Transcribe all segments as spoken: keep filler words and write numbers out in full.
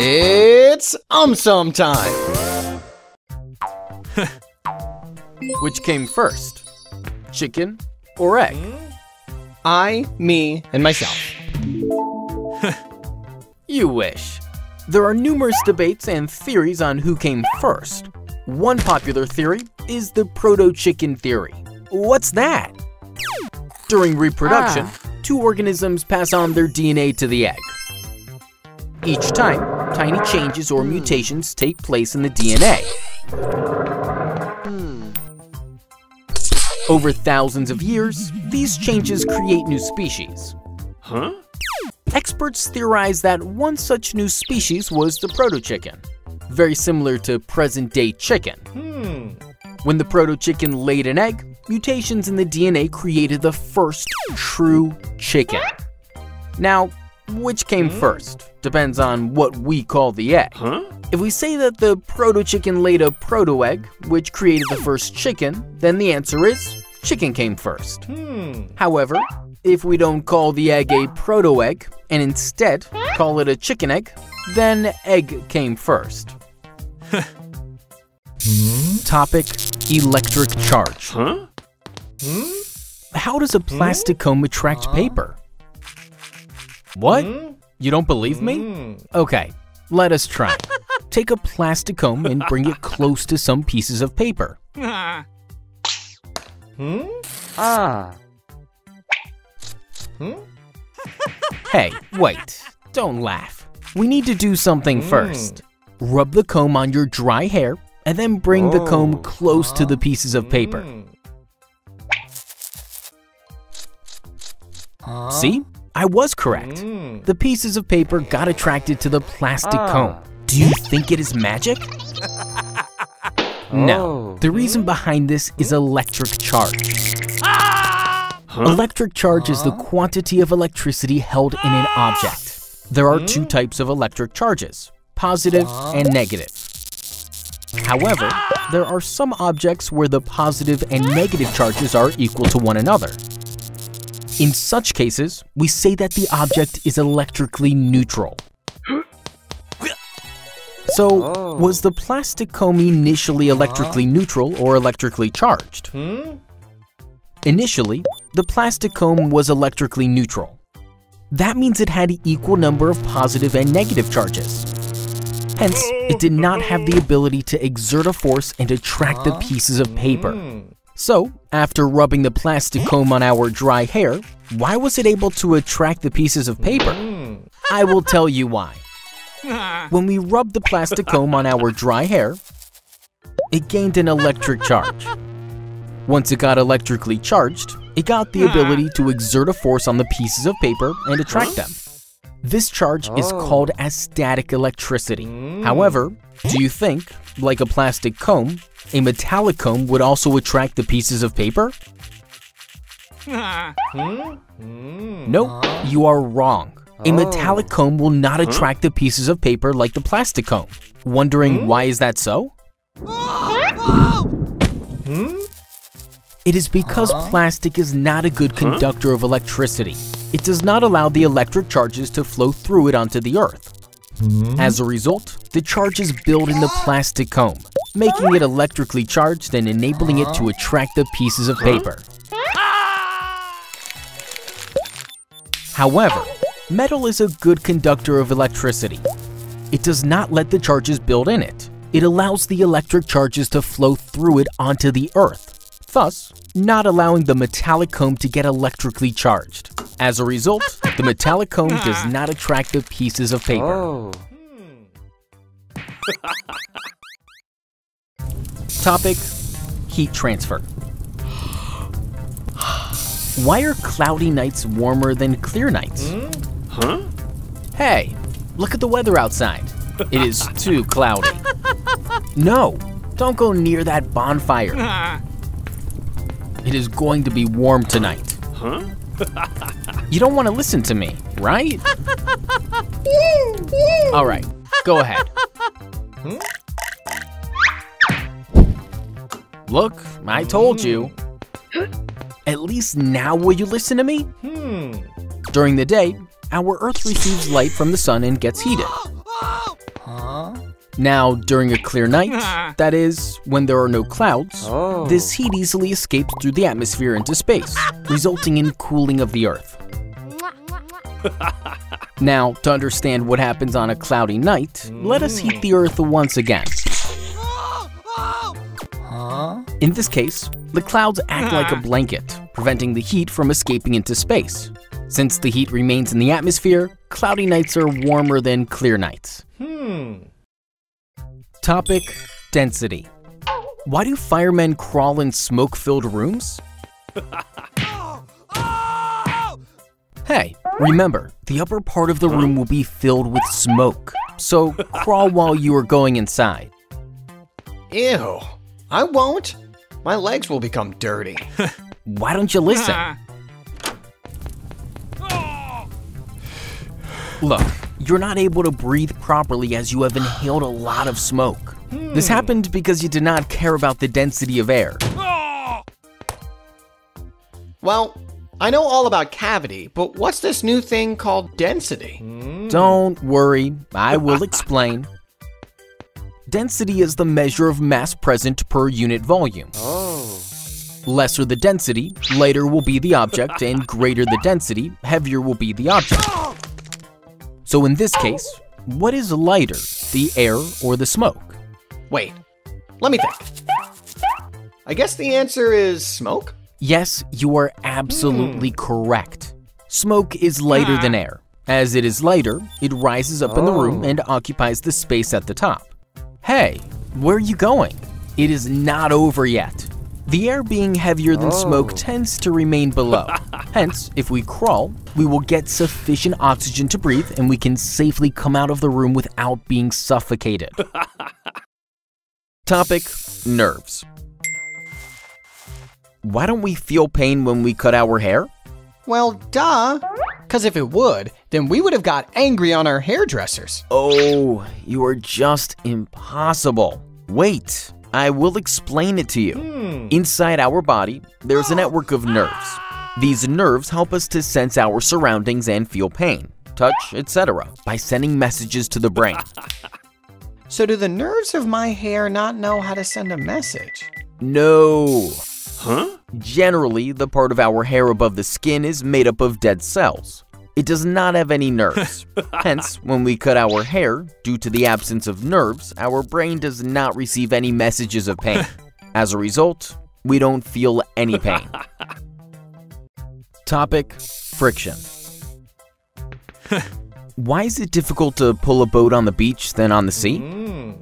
It's AumSum Time! Which came first? Chicken or egg? I, me, and myself. You wish. There are numerous debates and theories on who came first. One popular theory is the Proto-Chicken theory. What's that? During reproduction, ah. two organisms pass on their D N A to the egg. Each time, tiny changes or mutations take place in the D N A. Over thousands of years, these changes create new species. Huh? Experts theorize that one such new species was the proto-chicken, very similar to present-day chicken. Hmm. When the proto-chicken laid an egg, mutations in the D N A created the first true chicken. Now, which came first depends on what we call the egg. Huh? If we say that the proto-chicken laid a proto-egg, which created the first chicken, then the answer is chicken came first. Hmm. However, if we don't call the egg a proto-egg and instead call it a chicken egg, then egg came first. Topic: electric charge. Huh? How does a plastic comb attract paper? What? You don't believe me? Okay, let us try. Take a plastic comb and bring it close to some pieces of paper. Hmm? Ah. Hmm? Hey, wait, don't laugh. We need to do something first. Rub the comb on your dry hair and then bring oh. the comb close to the pieces of paper. Huh? See? I was correct. Mm. The pieces of paper got attracted to the plastic ah. comb. Do you think it is magic? No. Oh. The reason behind this is electric charge. Ah! Huh? Electric charge huh? is the quantity of electricity held in an object. There are mm. two types of electric charges, positive huh? and negative. However, there are some objects where the positive and negative charges are equal to one another. In such cases, we say that the object is electrically neutral. So, oh. was the plastic comb initially electrically neutral or electrically charged? Hmm? Initially, the plastic comb was electrically neutral. That means it had an equal number of positive and negative charges. Hence, it did not have the ability to exert a force and attract the pieces of paper. So, after rubbing the plastic comb on our dry hair, why was it able to attract the pieces of paper? I will tell you why. When we rubbed the plastic comb on our dry hair, it gained an electric charge. Once it got electrically charged, it got the ability to exert a force on the pieces of paper and attract them. This charge is called as static electricity. However, do you think, like a plastic comb, a metallic comb would also attract the pieces of paper? Nope, you are wrong. A metallic comb will not attract the pieces of paper like the plastic comb. Wondering why is that so? It is because plastic is not a good conductor of electricity. It does not allow the electric charges to flow through it onto the earth. As a result, the charges build in the plastic comb, making it electrically charged and enabling it to attract the pieces of paper. However, metal is a good conductor of electricity. It does not let the charges build in it. It allows the electric charges to flow through it onto the earth, thus not allowing the metallic comb to get electrically charged. As a result, the metallic comb does not attract the pieces of paper. Oh. Topic: heat transfer. Why are cloudy nights warmer than clear nights? Huh? Hey, look at the weather outside. It is too cloudy. No, don't go near that bonfire. It is going to be warm tonight. Huh? You don't want to listen to me, right? All right, go ahead. Look, I told you. At least now will you listen to me? During the day, our Earth receives light from the sun and gets heated. Now, during a clear night, that is, when there are no clouds, oh. this heat easily escapes through the atmosphere into space, resulting in cooling of the Earth. Now, to understand what happens on a cloudy night, let us heat the Earth once again. In this case, the clouds act like a blanket, preventing the heat from escaping into space. Since the heat remains in the atmosphere, cloudy nights are warmer than clear nights. Hmm. Topic: density. Why do firemen crawl in smoke-filled rooms? Hey, remember, the upper part of the room will be filled with smoke, so crawl while you are going inside. Ew, I won't. My legs will become dirty. Why don't you listen? Look, you're not able to breathe properly as you have inhaled a lot of smoke. Hmm. This happened because you did not care about the density of air. Well, I know all about cavity, but what's this new thing called density? Don't worry, I will explain. Density is the measure of mass present per unit volume. Oh. Lesser the density, lighter will be the object, and greater the density, heavier will be the object. So in this case, what is lighter, the air or the smoke? Wait, let me think. I guess the answer is smoke? Yes, you are absolutely mm. correct. Smoke is lighter ah. than air. As it is lighter, it rises up oh. in the room and occupies the space at the top. Hey, where are you going? It is not over yet. The air being heavier than oh. smoke tends to remain below. Hence, if we crawl, we will get sufficient oxygen to breathe and we can safely come out of the room without being suffocated. Topic: nerves. Why don't we feel pain when we cut our hair? Well, duh. Because if it would, then we would have got angry on our hairdressers. Oh, you are just impossible. Wait. I will explain it to you. Hmm. Inside our body, there's a network of nerves. These nerves help us to sense our surroundings and feel pain, touch, et cetera, by sending messages to the brain. So do the nerves of my hair not know how to send a message? No. Huh? Generally, the part of our hair above the skin is made up of dead cells. It does not have any nerves. Hence, when we cut our hair, due to the absence of nerves, our brain does not receive any messages of pain. As a result, we don't feel any pain. Topic: friction. Why is it difficult to pull a boat on the beach than on the sea? Mm.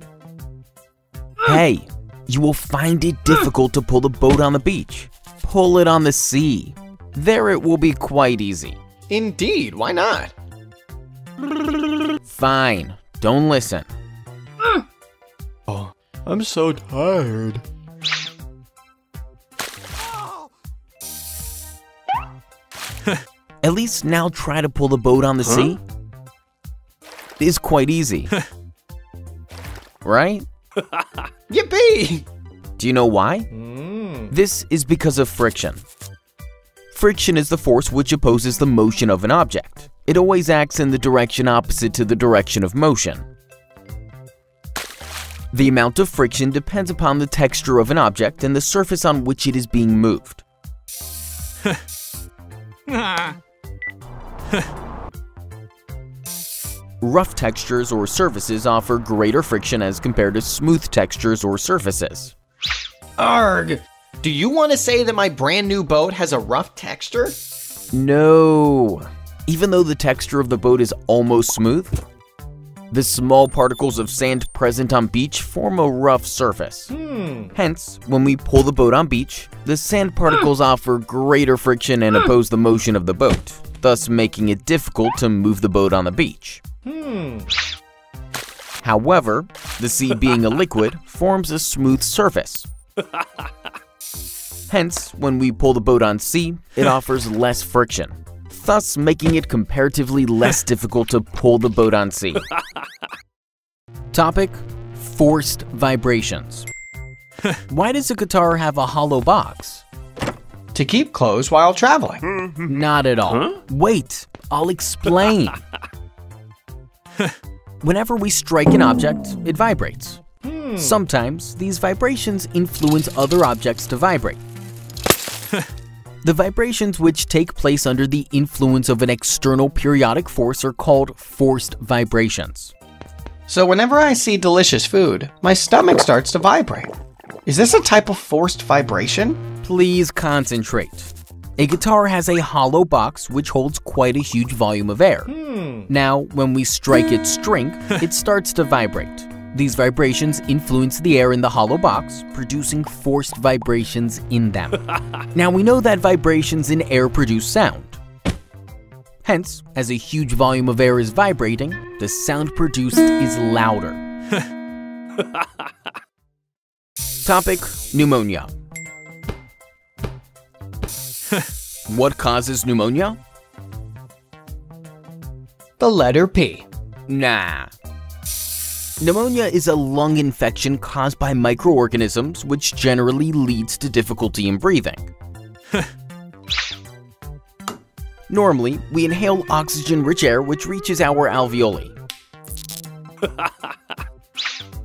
Hey, you will find it difficult to pull the boat on the beach. Pull it on the sea. There it will be quite easy. Indeed, why not? Fine, don't listen. Oh, I'm so tired. At least now try to pull the boat on the huh? sea. It is quite easy. Right? Yippee! Do you know why? Mm. This is because of friction. Friction is the force which opposes the motion of an object. It always acts in the direction opposite to the direction of motion. The amount of friction depends upon the texture of an object and the surface on which it is being moved. Rough textures or surfaces offer greater friction as compared to smooth textures or surfaces. Arg! Do you want to say that my brand new boat has a rough texture? No. Even though the texture of the boat is almost smooth, the small particles of sand present on beach form a rough surface. Hmm. Hence, when we pull the boat on beach, the sand particles offer greater friction and oppose the motion of the boat, thus making it difficult to move the boat on the beach. Hmm. However, the sea being a liquid forms a smooth surface. Hence, when we pull the boat on sea, it offers less friction, thus making it comparatively less difficult to pull the boat on sea. Topic: forced vibrations. Why does a guitar have a hollow box? To keep close while traveling. Not at all. Huh? Wait, I'll explain. Whenever we strike an object, it vibrates. Sometimes these vibrations influence other objects to vibrate. The vibrations which take place under the influence of an external periodic force are called forced vibrations. So whenever I see delicious food, my stomach starts to vibrate. Is this a type of forced vibration? Please concentrate. A guitar has a hollow box which holds quite a huge volume of air. Hmm. Now, when we strike its string, it starts to vibrate. These vibrations influence the air in the hollow box, producing forced vibrations in them. Now, we know that vibrations in air produce sound. Hence, as a huge volume of air is vibrating, the sound produced is louder. Topic: pneumonia. What causes pneumonia? The letter P. Nah. Pneumonia is a lung infection caused by microorganisms, which generally leads to difficulty in breathing. Normally, we inhale oxygen-rich air which reaches our alveoli.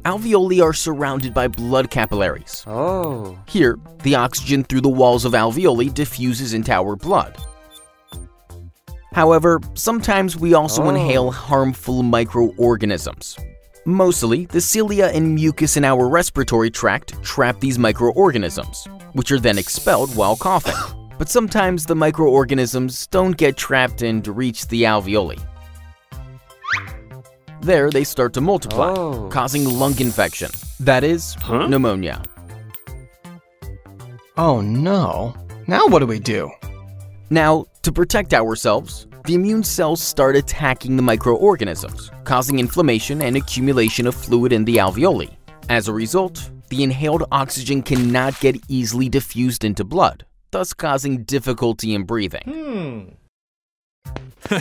Alveoli are surrounded by blood capillaries. Oh. Here, the oxygen through the walls of alveoli diffuses into our blood. However, sometimes we also oh. inhale harmful microorganisms. Mostly, the cilia and mucus in our respiratory tract trap these microorganisms, which are then expelled while coughing. But sometimes the microorganisms don't get trapped and reach the alveoli. There, they start to multiply, oh. causing lung infection. That is, huh? pneumonia. Oh no. Now what do we do? Now, to protect ourselves, the immune cells start attacking the microorganisms, causing inflammation and accumulation of fluid in the alveoli. As a result, the inhaled oxygen cannot get easily diffused into blood, thus causing difficulty in breathing. Hmm.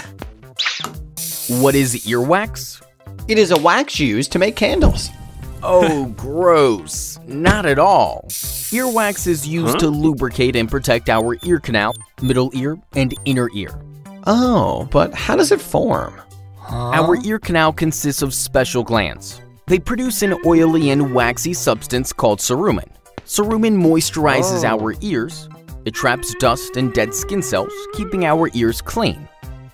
What is earwax? It is a wax used to make candles. Oh, gross. Not at all. Earwax is used huh? to lubricate and protect our ear canal, middle ear, and inner ear. Oh, but how does it form? Huh? Our ear canal consists of special glands. They produce an oily and waxy substance called cerumen. Cerumen moisturizes oh. our ears. It traps dust and dead skin cells, keeping our ears clean.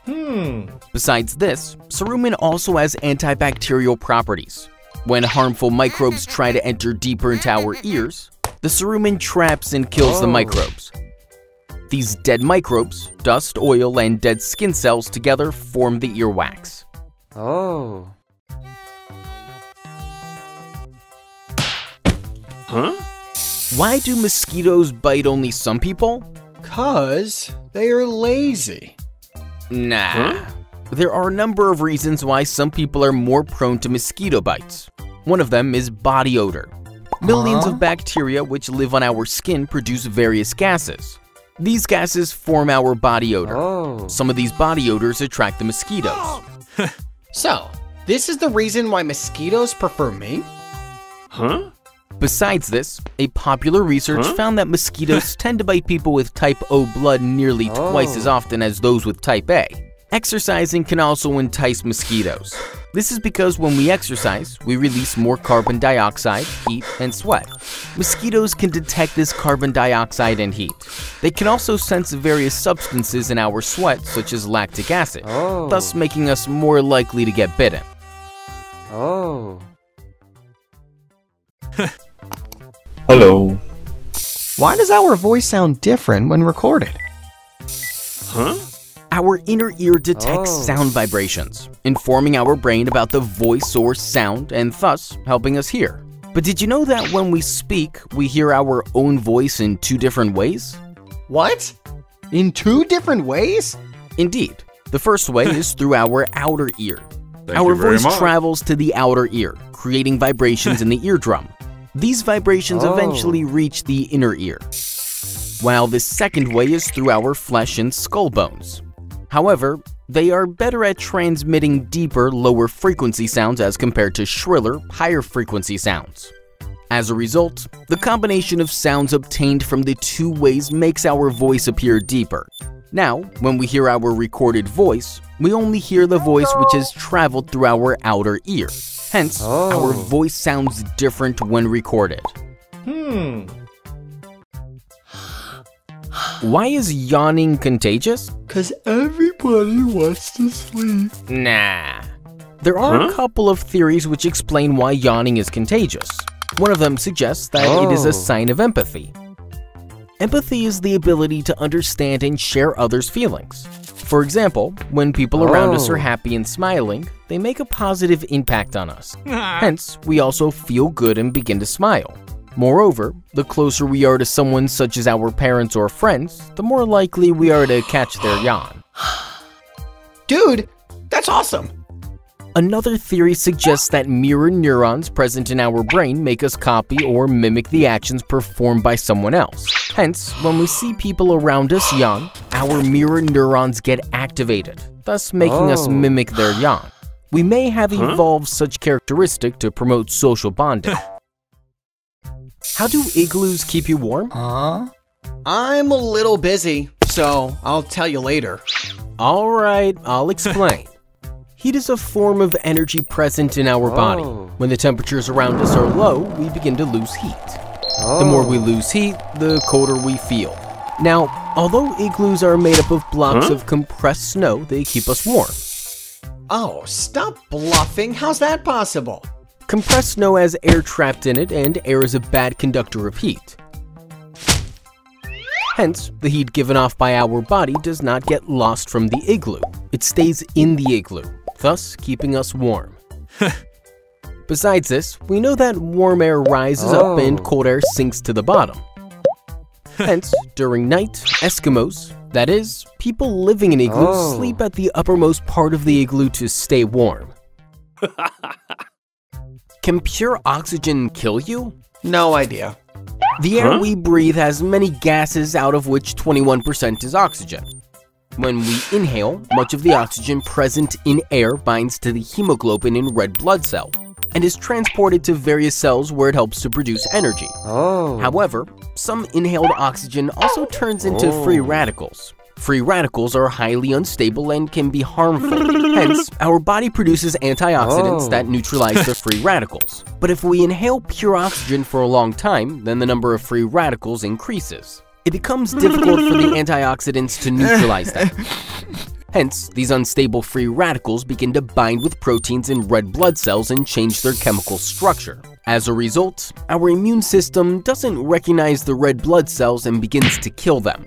Hmm. Besides this, cerumen also has antibacterial properties. When harmful microbes try to enter deeper into our ears, the cerumen traps and kills oh. the microbes. These dead microbes, dust, oil, and dead skin cells together form the earwax. Oh. Huh? Why do mosquitoes bite only some people? 'Cause they are lazy. Nah. Huh? There are a number of reasons why some people are more prone to mosquito bites. One of them is body odor. Millions huh? of bacteria which live on our skin produce various gases. These gases form our body odor. Oh. Some of these body odors attract the mosquitoes. Oh. So, this is the reason why mosquitoes prefer me? Huh? Besides this, a popular research huh? found that mosquitoes tend to bite people with type O blood nearly oh. twice as often as those with type A. Exercising can also entice mosquitoes. This is because when we exercise, we release more carbon dioxide, heat, and sweat. Mosquitoes can detect this carbon dioxide and heat. They can also sense various substances in our sweat, such as lactic acid, oh. thus making us more likely to get bitten. Oh. Hello. Why does our voice sound different when recorded? Huh? Our inner ear detects oh. sound vibrations, informing our brain about the voice or sound and thus helping us hear. But did you know that when we speak, we hear our own voice in two different ways? What? In two different ways? Indeed. The first way is through our outer ear. Thank our voice much. travels to the outer ear, creating vibrations in the eardrum. These vibrations oh. eventually reach the inner ear. While the second way is through our flesh and skull bones. However, they are better at transmitting deeper, lower frequency sounds as compared to shriller, higher frequency sounds. As a result, the combination of sounds obtained from the two ways makes our voice appear deeper. Now, when we hear our recorded voice, we only hear the voice which has traveled through our outer ear. Hence, oh. our voice sounds different when recorded. Hmm. Why is yawning contagious? Because everybody wants to sleep. Nah. There are huh? a couple of theories which explain why yawning is contagious. One of them suggests that oh. it is a sign of empathy. Empathy is the ability to understand and share others' feelings. For example, when people oh. around us are happy and smiling, they make a positive impact on us. Hence, we also feel good and begin to smile. Moreover, the closer we are to someone such as our parents or friends, the more likely we are to catch their yawn. Dude, that's awesome! Another theory suggests that mirror neurons present in our brain make us copy or mimic the actions performed by someone else. Hence, when we see people around us yawn, our mirror neurons get activated, thus making oh. us mimic their yawn. We may have huh? evolved such characteristic to promote social bonding. How do igloos keep you warm? Huh? I'm a little busy, so I'll tell you later. Alright, I'll explain. Heat is a form of energy present in our body. Oh. When the temperatures around us are low, we begin to lose heat. Oh. The more we lose heat, the colder we feel. Now, although igloos are made up of blocks huh? of compressed snow, they keep us warm. Oh, stop bluffing. How's that possible? Compressed snow has air trapped in it, and air is a bad conductor of heat. Hence, the heat given off by our body does not get lost from the igloo. It stays in the igloo, thus keeping us warm. Besides this, we know that warm air rises oh. up and cold air sinks to the bottom. Hence, during night, Eskimos, that is, people living in igloos, oh. sleep at the uppermost part of the igloo to stay warm. Can pure oxygen kill you? No idea. The air huh? we breathe has many gases, out of which twenty-one percent is oxygen. When we inhale, much of the oxygen present in air binds to the hemoglobin in red blood cell and is transported to various cells where it helps to produce energy. Oh. However, some inhaled oxygen also turns into oh. free radicals. Free radicals are highly unstable and can be harmful. Hence, our body produces antioxidants oh. that neutralize the free radicals. But if we inhale pure oxygen for a long time, then the number of free radicals increases. It becomes difficult for the antioxidants to neutralize them. Hence, these unstable free radicals begin to bind with proteins in red blood cells and change their chemical structure. As a result, our immune system doesn't recognize the red blood cells and begins to kill them.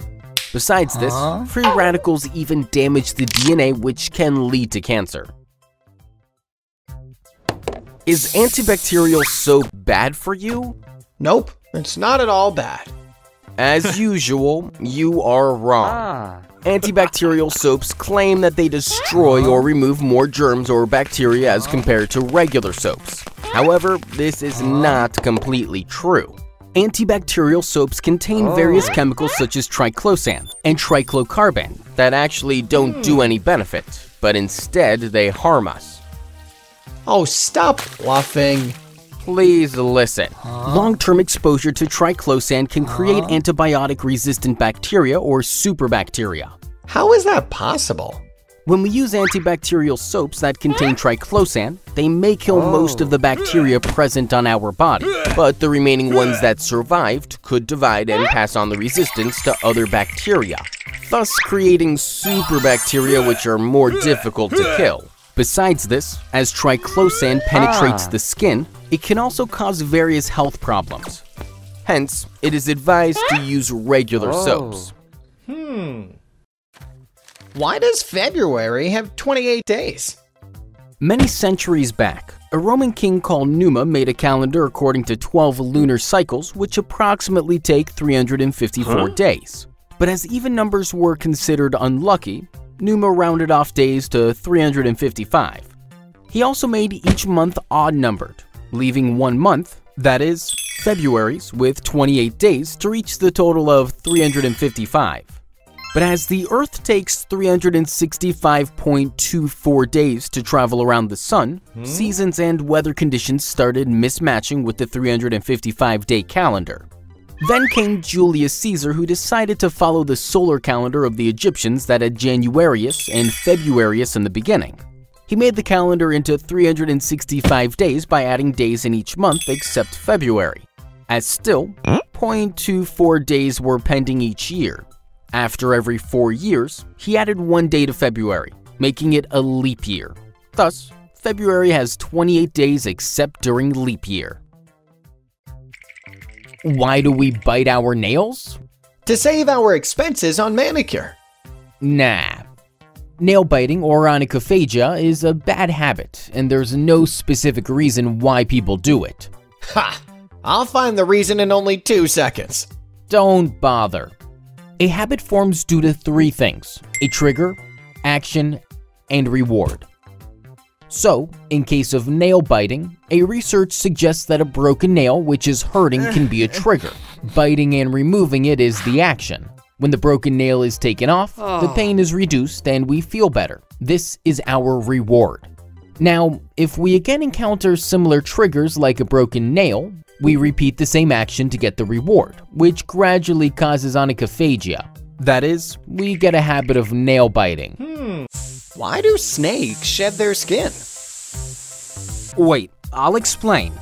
Besides this, huh? free radicals even damage the D N A, which can lead to cancer. Is antibacterial soap bad for you? Nope, it's not at all bad. As usual, you are wrong. Ah. Antibacterial soaps claim that they destroy or remove more germs or bacteria as compared to regular soaps. However, this is not completely true. Antibacterial soaps contain oh. various chemicals such as triclosan and triclocarban that actually don't do any benefit, but instead they harm us. Oh, stop bluffing. Please listen. Huh? Long-term exposure to triclosan can create huh? antibiotic-resistant bacteria or superbacteria. How is that possible? When we use antibacterial soaps that contain triclosan, they may kill oh. most of the bacteria present on our body, but the remaining ones that survived could divide and pass on the resistance to other bacteria, thus creating superbacteria which are more difficult to kill. Besides this, as triclosan penetrates ah. the skin, it can also cause various health problems. Hence, it is advised to use regular oh. soaps. Hmm. Why does February have twenty-eight days? Many centuries back, a Roman king called Numa made a calendar according to twelve lunar cycles, which approximately take three hundred fifty-four huh? days. But as even numbers were considered unlucky, Numa rounded off days to three hundred fifty-five. He also made each month odd-numbered, leaving one month, that is, February's, with twenty-eight days to reach the total of three hundred fifty-five. But as the Earth takes three hundred sixty-five point two four days to travel around the Sun, hmm? seasons and weather conditions started mismatching with the three hundred fifty-five day calendar. Then came Julius Caesar, who decided to follow the solar calendar of the Egyptians that had Januarius and Februarius in the beginning. He made the calendar into three hundred sixty-five days by adding days in each month except February, as still, zero point two four days were pending each year. After every four years, he added one day to February, making it a leap year. Thus, February has twenty-eight days except during leap year. Why do we bite our nails? To save our expenses on manicure. Nah. Nail biting, or onychophagia, is a bad habit, and there's no specific reason why people do it. Ha! I'll find the reason in only two seconds. Don't bother. A habit forms due to three things: a trigger, action, and reward. So, in case of nail biting, a research suggests that a broken nail, which is hurting, can be a trigger. Biting and removing it is the action. When the broken nail is taken off, oh. the pain is reduced and we feel better. This is our reward. Now, if we again encounter similar triggers like a broken nail, we repeat the same action to get the reward, which gradually causes onychophagia. That is, we get a habit of nail biting. Hmm. Why do snakes shed their skin? Wait, I'll explain.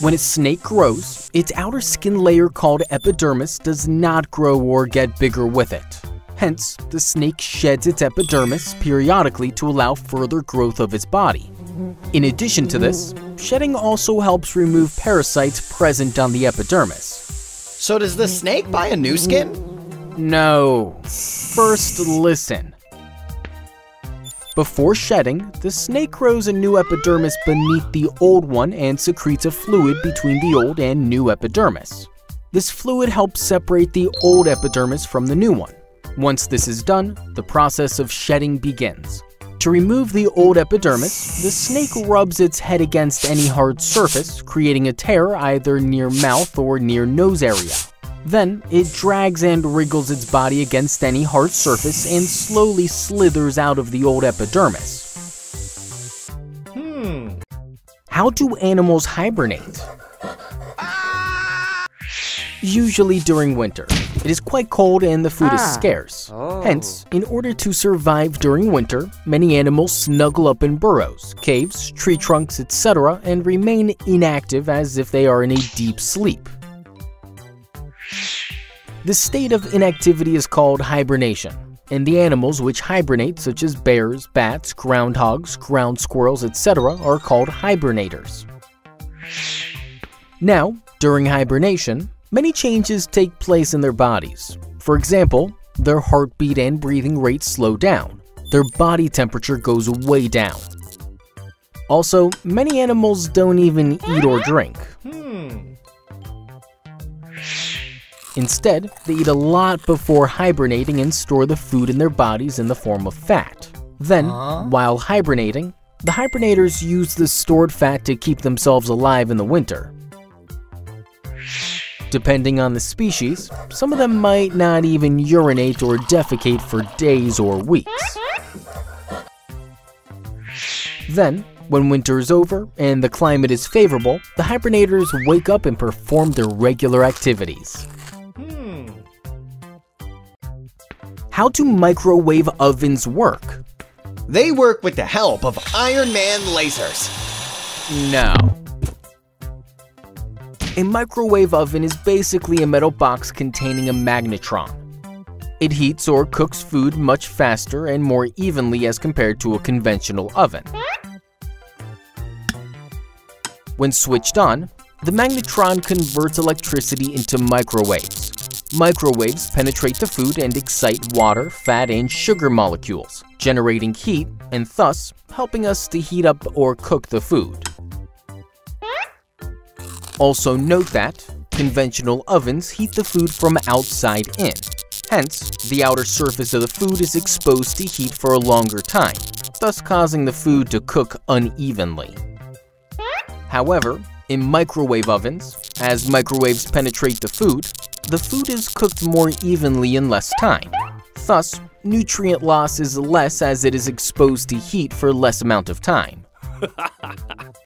When a snake grows, its outer skin layer called epidermis does not grow or get bigger with it. Hence, the snake sheds its epidermis periodically to allow further growth of its body. In addition to this, shedding also helps remove parasites present on the epidermis. So does the snake buy a new skin? No. First, listen. Before shedding, the snake grows a new epidermis beneath the old one and secretes a fluid between the old and new epidermis. This fluid helps separate the old epidermis from the new one. Once this is done, the process of shedding begins. To remove the old epidermis, the snake rubs its head against any hard surface, creating a tear either near mouth or near nose area. Then, it drags and wriggles its body against any hard surface and slowly slithers out of the old epidermis. Hmm. How do animals hibernate? Ah! Usually during winter. It is quite cold and the food ah. is scarce. Oh. Hence, in order to survive during winter, many animals snuggle up in burrows, caves, tree trunks, et cetera, and remain inactive as if they are in a deep sleep. The state of inactivity is called hibernation, and the animals which hibernate, such as bears, bats, groundhogs, ground squirrels, et cetera, are called hibernators. Now, during hibernation, many changes take place in their bodies. For example, their heartbeat and breathing rates slow down. Their body temperature goes way down. Also, many animals don't even eat or drink. Instead, they eat a lot before hibernating and store the food in their bodies in the form of fat. Then, huh? while hibernating, the hibernators use the stored fat to keep themselves alive in the winter. Depending on the species, some of them might not even urinate or defecate for days or weeks. Then, when winter is over and the climate is favorable, the hibernators wake up and perform their regular activities. How do microwave ovens work? They work with the help of Iron Man lasers. No. A microwave oven is basically a metal box containing a magnetron. It heats or cooks food much faster and more evenly as compared to a conventional oven. When switched on, the magnetron converts electricity into microwaves. Microwaves penetrate the food and excite water, fat, and sugar molecules, generating heat and thus helping us to heat up or cook the food. Also note that conventional ovens heat the food from outside in. Hence, the outer surface of the food is exposed to heat for a longer time, thus causing the food to cook unevenly. However, in microwave ovens, as microwaves penetrate the food, the food is cooked more evenly in less time. Thus, nutrient loss is less as it is exposed to heat for less amount of time.